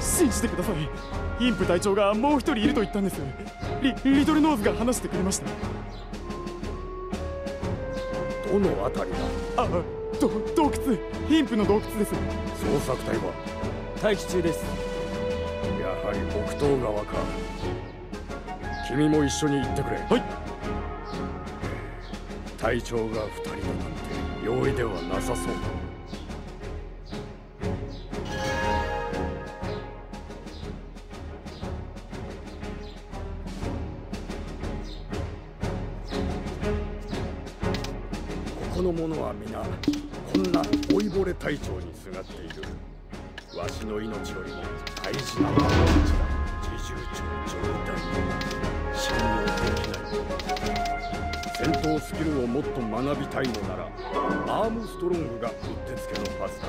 信じてください。インプ隊長がもう一人いると言ったんです。リトルノーズが話してくれました。どのあたりだ？洞窟、インプの洞窟です。捜索隊は待機中です。やはり北東側か。君も一緒に行ってくれ。はい。隊長が2人だなんて容易ではなさそうだ。隊長にすがっている。わしの命よりも大事な命だ。侍従長頂戴信用できない。戦闘スキルをもっと学びたいのならアームストロングがうってつけのはずだ。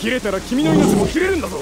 切れたら君の命も切れるんだぞ。